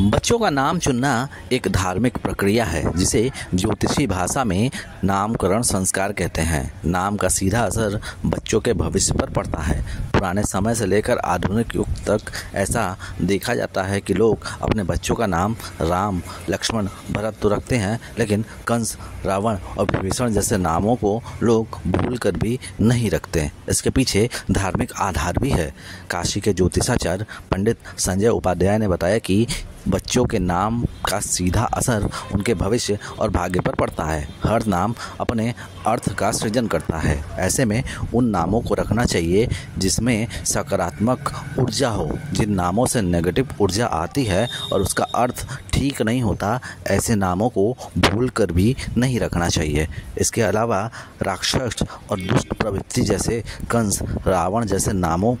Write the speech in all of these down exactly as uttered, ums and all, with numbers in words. बच्चों का नाम चुनना एक धार्मिक प्रक्रिया है जिसे ज्योतिषी भाषा में नामकरण संस्कार कहते हैं। नाम का सीधा असर बच्चों के भविष्य पर पड़ता है। पुराने समय से लेकर आधुनिक युग तक ऐसा देखा जाता है कि लोग अपने बच्चों का नाम राम, लक्ष्मण, भरत तो रखते हैं, लेकिन कंस, रावण और विभीषण जैसे नामों को लोग भूल कर भी नहीं रखते। इसके पीछे धार्मिक आधार भी है। काशी के ज्योतिषाचार्य पंडित संजय उपाध्याय ने बताया कि बच्चों के नाम का सीधा असर उनके भविष्य और भाग्य पर पड़ता है। हर नाम अपने अर्थ का सृजन करता है। ऐसे में उन नामों को रखना चाहिए जिसमें सकारात्मक ऊर्जा हो। जिन नामों से नेगेटिव ऊर्जा आती है और उसका अर्थ ठीक नहीं होता, ऐसे नामों को भूल कर भी नहीं रखना चाहिए। इसके अलावा राक्षस और दुष्ट प्रवृत्ति जैसे कंस, रावण जैसे नामों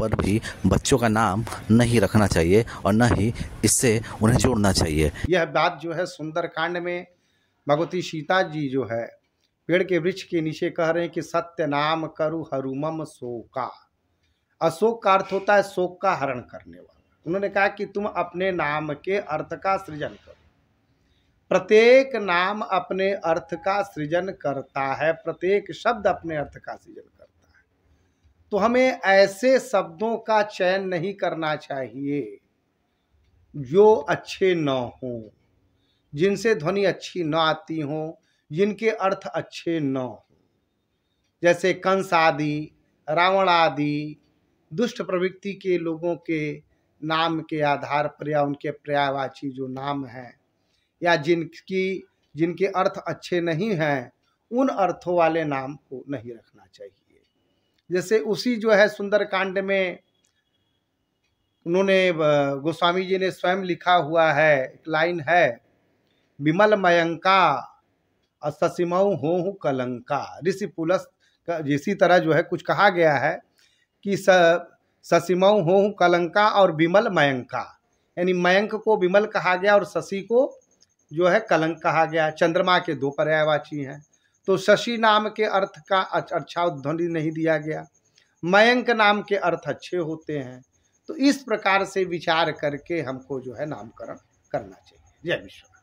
पर भी बच्चों का नाम नहीं रखना चाहिए और न ही इससे उन्हें जोड़ना चाहिए। यह बात जो है सुंदरकांड में भगवती सीता जी जो है पेड़ के वृक्ष के नीचे कह रहे हैं कि सत्य नाम करु हरुमम शोका। अशोक का अर्थ होता है शोक का हरण करने वाला। उन्होंने कहा कि तुम अपने नाम के अर्थ का सृजन करो। प्रत्येक नाम अपने अर्थ का सृजन करता है, प्रत्येक शब्द अपने अर्थ का सृजन करता है। तो हमें ऐसे शब्दों का चयन नहीं करना चाहिए जो अच्छे न हों, जिनसे ध्वनि अच्छी न आती हो, जिनके अर्थ अच्छे न हों, जैसे कंस आदि, रावण आदि दुष्ट प्रवृत्ति के लोगों के नाम के आधार पर या उनके पर्यायवाची जो नाम हैं या जिनकी जिनके अर्थ अच्छे नहीं हैं, उन अर्थों वाले नाम को नहीं रखना चाहिए। जैसे उसी जो है सुंदरकांड में उन्होंने गोस्वामी जी ने स्वयं लिखा हुआ है, एक लाइन है, विमल मयंका अससिमऊ होहु कलंका ऋषि पुलस। इसी तरह जो है कुछ कहा गया है कि ससिमऊ होहु कलंका और विमल मयंका, यानी मयंक को विमल कहा गया और शशि को जो है कलंक कहा गया। चंद्रमा के दो पर्यायवाची हैं, तो शशि नाम के अर्थ का अच्छा उद्ध्वनि नहीं दिया गया। मयंक नाम के अर्थ अच्छे होते हैं। तो इस प्रकार से विचार करके हमको जो है नामकरण करना चाहिए। जय विश्व।